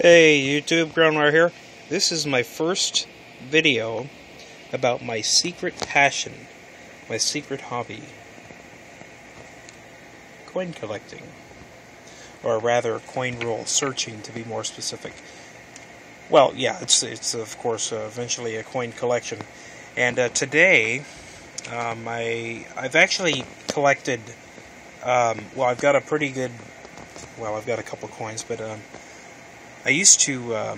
Hey YouTube, Groundwire here. This is my first video about my secret passion, my secret hobby, coin collecting, or rather coin roll searching to be more specific. Well, yeah, it's of course eventually a coin collection, and today I've actually collected. I've got a couple coins, but I used to,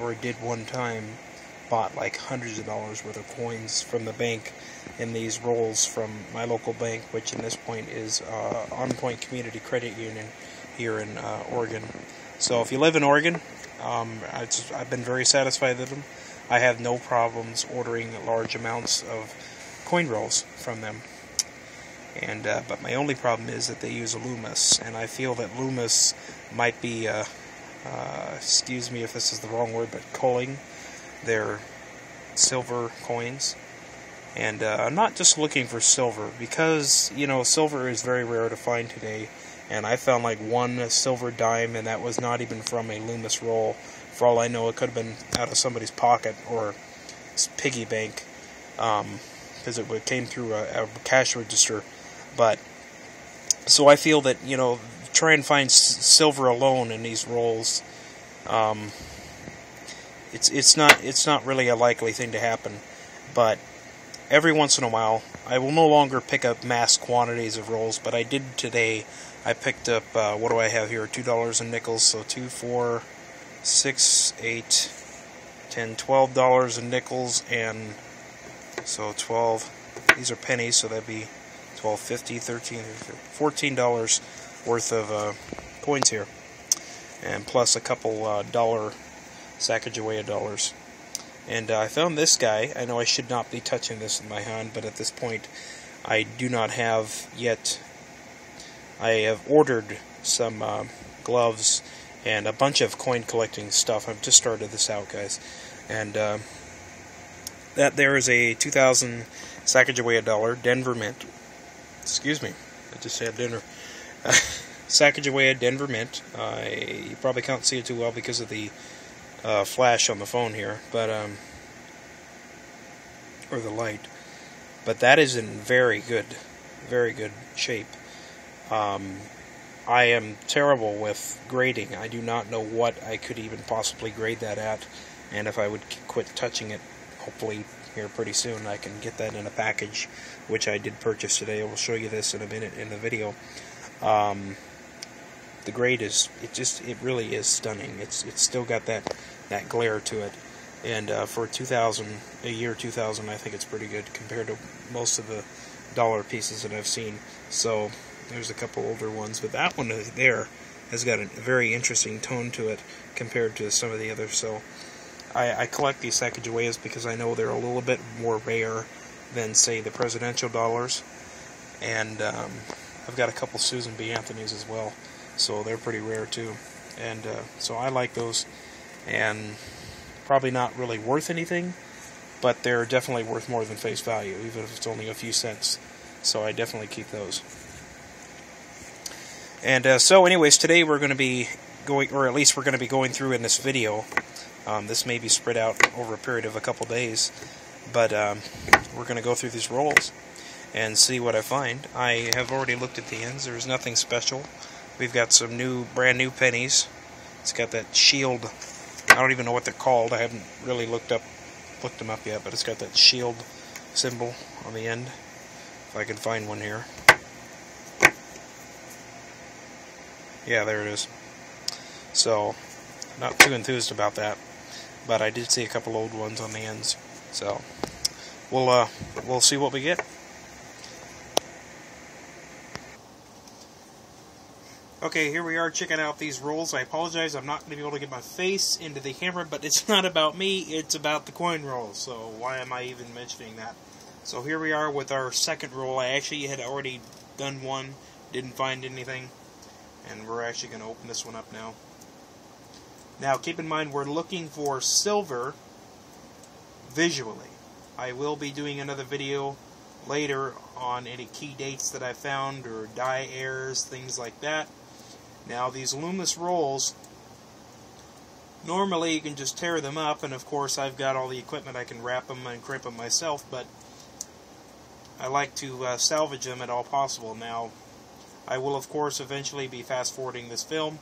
or did one time, bought like hundreds of dollars worth of coins from the bank in these rolls from my local bank, which in this point is On Point Community Credit Union here in Oregon. So if you live in Oregon, I've been very satisfied with them. I have no problems ordering large amounts of coin rolls from them. And but my only problem is that they use a Loomis, and I feel that Loomis might be excuse me if this is the wrong word, but culling their silver coins. And I'm not just looking for silver, because you know silver is very rare to find today, and I found like one silver dime, and that was not even from a Loomis roll. For all I know, it could have been out of somebody's pocket or piggy bank, because it came through a cash register. But so I feel that, you know, try and find silver alone in these rolls. It's not really a likely thing to happen. But every once in a while, I will no longer pick up mass quantities of rolls. But I did today. I picked up what do I have here? $2 in nickels. So 2, 4, 6, 8, 10, $12 in nickels, and so 12. These are pennies, so that'd be $12.50, $13, $14. Worth of coins here, and plus a couple dollar Sacagawea dollars. And I found this guy. I know I should not be touching this in my hand, but at this point I do not have yet. I have ordered some gloves and a bunch of coin collecting stuff. I've just started this out, guys. And that there is a 2000 Sacagawea dollar Denver Mint. Excuse me, I just had dinner. Sacagawea Denver Mint. You probably can't see it too well because of the flash on the phone here, but or the light. But that is in very good shape. I am terrible with grading. I do not know what I could even possibly grade that at, and if I would quit touching it, hopefully here pretty soon I can get that in a package, which I did purchase today. I will show you this in a minute in the video. The grade is, it really is stunning. It's still got that glare to it, and for 2000, a year 2000, I think it's pretty good compared to most of the dollar pieces that I've seen. So there's a couple older ones, but that one there has got a very interesting tone to it compared to some of the others. So I collect these Sacagaweas because I know they're a little bit more rare than, say, the presidential dollars, and I've got a couple Susan B. Anthony's as well, so they're pretty rare too. And so I like those, and probably not really worth anything, but they're definitely worth more than face value, even if it's only a few cents. So I definitely keep those. And so anyways, today we're going to be going, or at least we're going to be going through in this video. This may be spread out over a period of a couple days, but we're going to go through these rolls and see what I find. I have already looked at the ends. There's nothing special. We've got some brand new pennies. It's got that shield. I don't even know what they're called. I haven't really looked them up yet, but it's got that shield symbol on the end. If I can find one here. Yeah, there it is. So, not too enthused about that, but I did see a couple old ones on the ends. So, we'll see what we get. Okay, here we are checking out these rolls. I apologize, I'm not going to be able to get my face into the camera, but it's not about me, it's about the coin rolls, so why am I even mentioning that? So here we are with our second roll. I actually had already done one, didn't find anything, and we're actually going to open this one up now. Now, keep in mind, we're looking for silver visually. I will be doing another video later on any key dates that I found, or die errors, things like that. Now, these Loomis rolls Normally you can just tear them up, and of course I've got all the equipment, I can wrap them and crimp them myself, but I like to salvage them at all possible. Now, I will of course eventually be fast forwarding this film,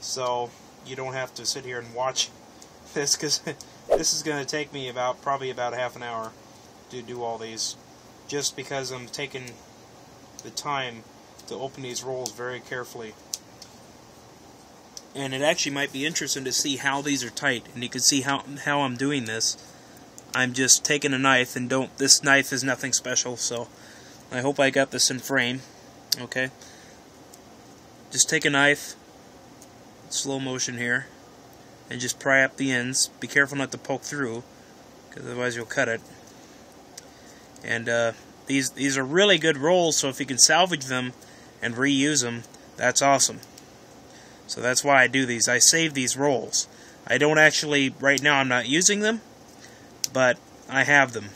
so you don't have to sit here and watch this, because this is going to take me probably about half an hour to do all these, just because I'm taking the time to open these rolls very carefully. And it actually might be interesting to see how these are tight. And you can see how I'm doing this. I'm just taking a knife, and this knife is nothing special, so I hope I got this in frame. Okay. Just take a knife, slow motion here, and just pry up the ends. Be careful not to poke through, because otherwise you'll cut it. And these are really good rolls, so if you can salvage them and reuse them, that's awesome. So that's why I do these. I save these rolls. I don't actually, right now I'm not using them, but I have them.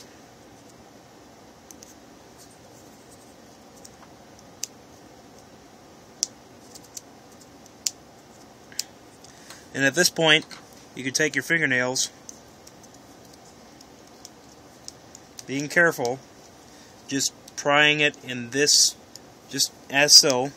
And at this point, you can take your fingernails, being careful, just prying it in this, just as so.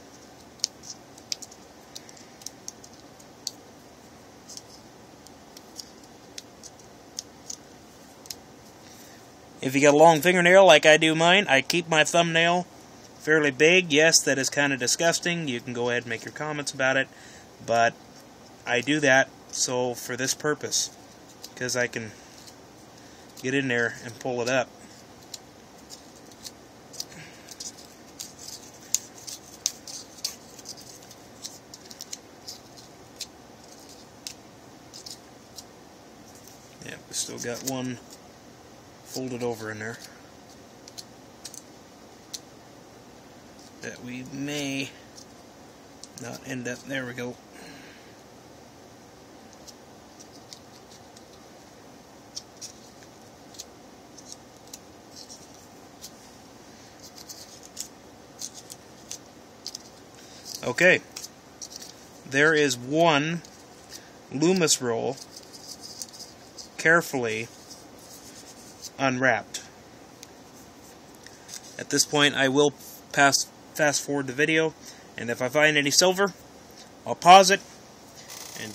If you got a long fingernail like I do mine, I keep my thumbnail fairly big. Yes, that is kind of disgusting. You can go ahead and make your comments about it, but I do that so for this purpose, because I can get in there and pull it up. Yeah, we still got one folded over in there that we may not end up. There we go. Okay, there is one Loomis roll carefully unwrapped. At this point, I will fast forward the video, and if I find any silver, I'll pause it and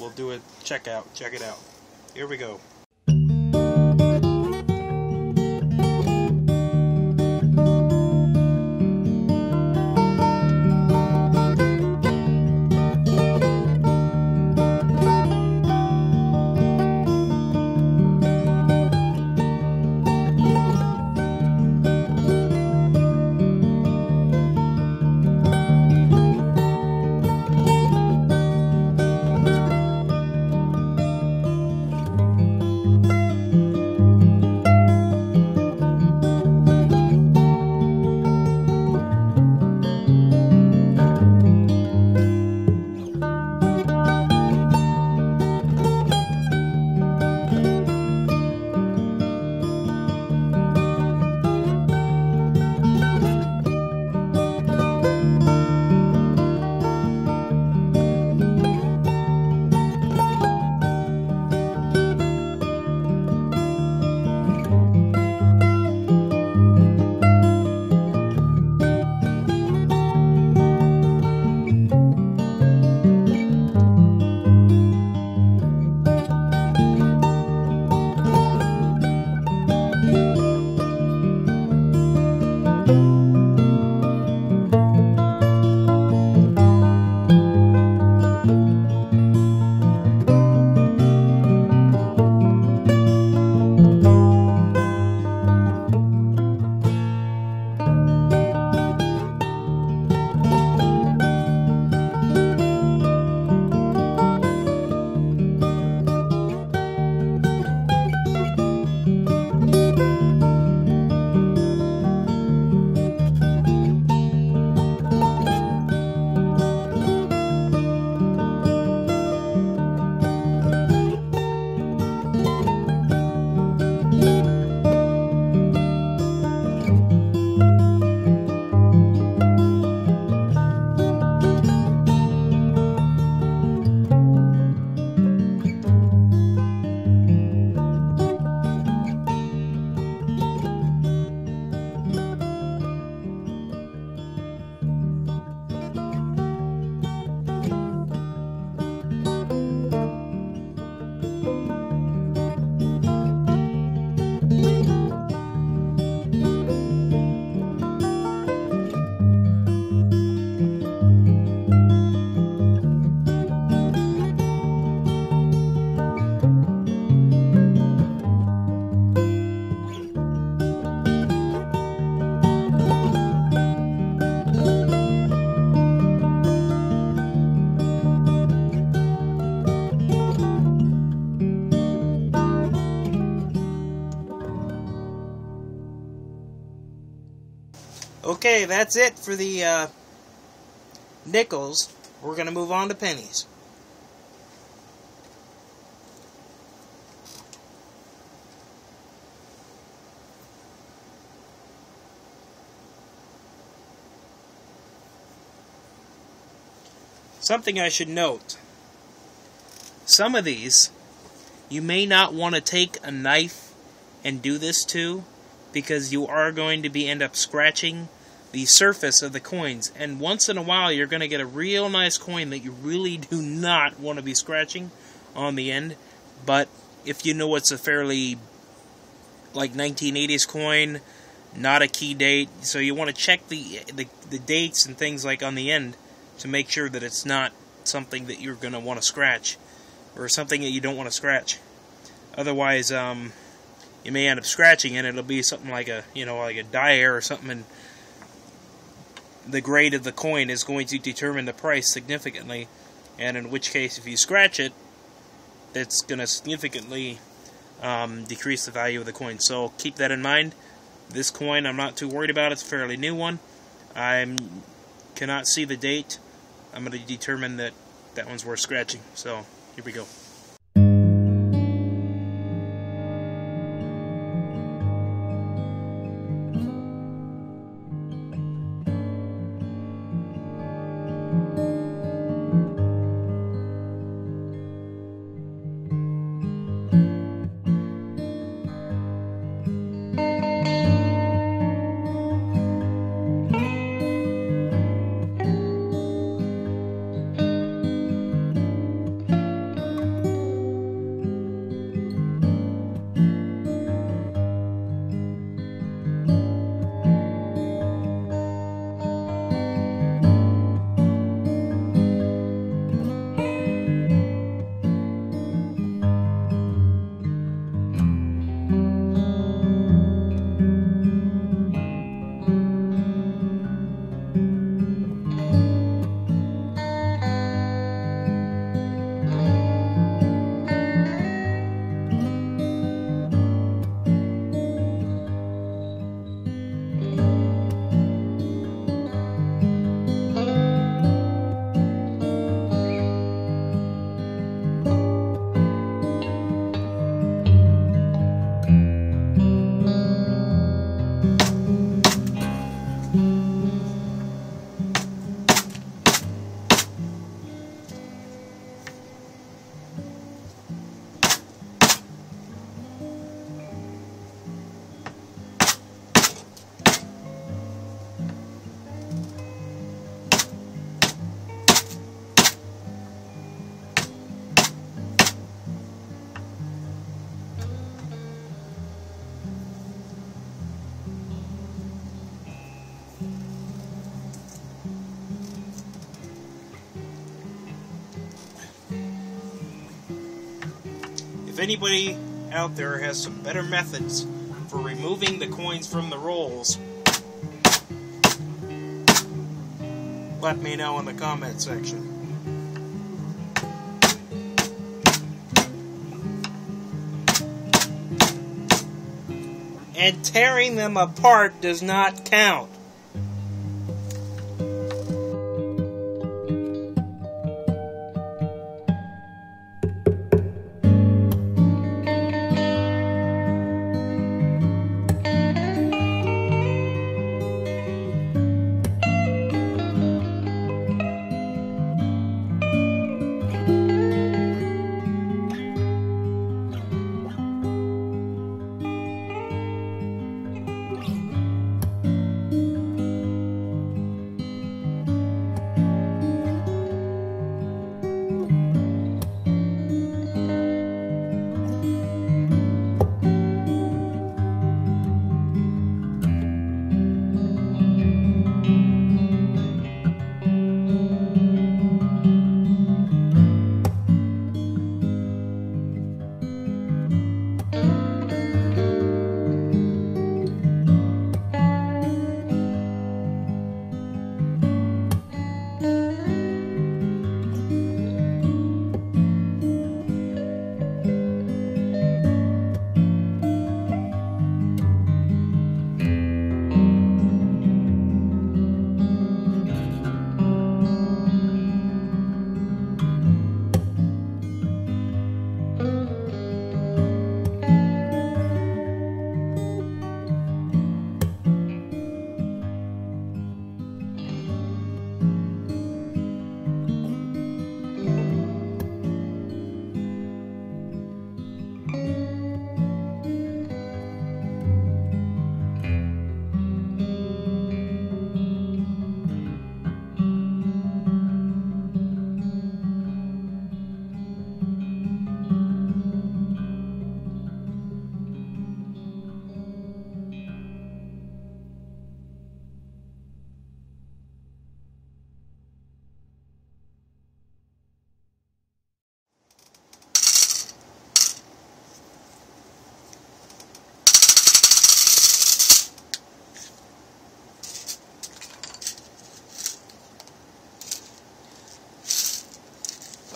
we'll do a check it out. Here we go. Okay, that's it for the nickels. We're going to move on to pennies. Something I should note, some of these you may not want to take a knife and do this to, because you are going to be end up scratching the surface of the coins, and once in a while you're going to get a real nice coin that you really do not want to be scratching on the end. But if you know it's a fairly like 1980s coin, not a key date, so you want to check the dates and things like on the end to make sure that it's not something that you're going to want to scratch, or something that you don't want to scratch. Otherwise, you may end up scratching it. It'll be something like a, you know, like a die-air or something, and the grade of the coin is going to determine the price significantly, and in which case, if you scratch it, that's going to significantly decrease the value of the coin. So keep that in mind. This coin, I'm not too worried about. It's a fairly new one. I cannot see the date. I'm going to determine that that one's worth scratching. So, here we go. If anybody out there has some better methods for removing the coins from the rolls, let me know in the comment section. And tearing them apart does not count.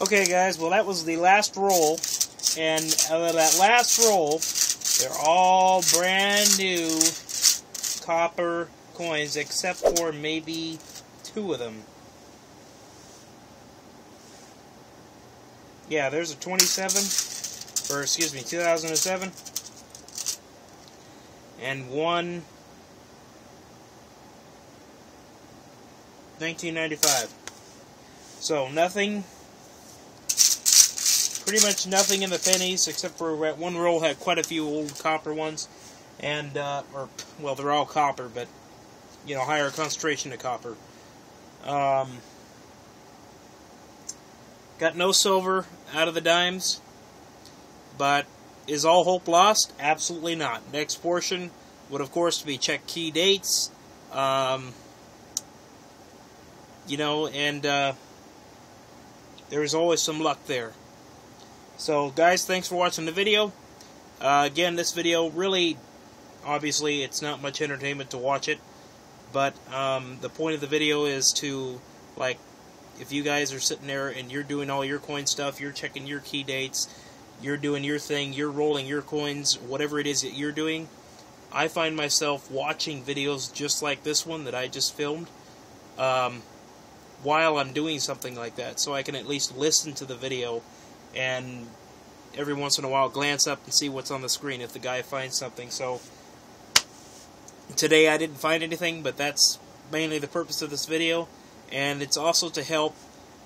Okay, guys, well, that was the last roll. And that last roll, they're all brand new copper coins, except for maybe two of them. Yeah, there's a 2007, and one 1995. So nothing, pretty much nothing in the pennies, except for one roll had quite a few old copper ones, and well, they're all copper, but you know, higher concentration of copper. Got no silver out of the dimes, but is all hope lost? Absolutely not. Next portion would, of course, be check key dates, you know, and there is always some luck there. So, guys, thanks for watching the video. Again, this video really, obviously, it's not much entertainment to watch it, but the point of the video is to, like, if you guys are sitting there and you're doing all your coin stuff, you're checking your key dates, you're doing your thing, you're rolling your coins, whatever it is that you're doing, I find myself watching videos just like this one that I just filmed while I'm doing something like that, so I can at least listen to the video and every once in a while glance up and see what's on the screen if the guy finds something. So today I didn't find anything, but that's mainly the purpose of this video. And it's also to help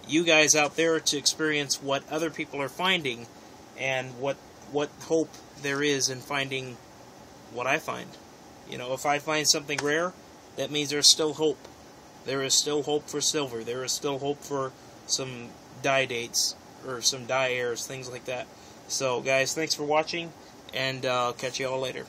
you guys out there to experience what other people are finding and what hope there is in finding what I find. You know, if I find something rare, that means there's still hope. There is still hope for silver. There is still hope for some die dates or some die errors, things like that. So, guys, thanks for watching, and I'll catch you all later.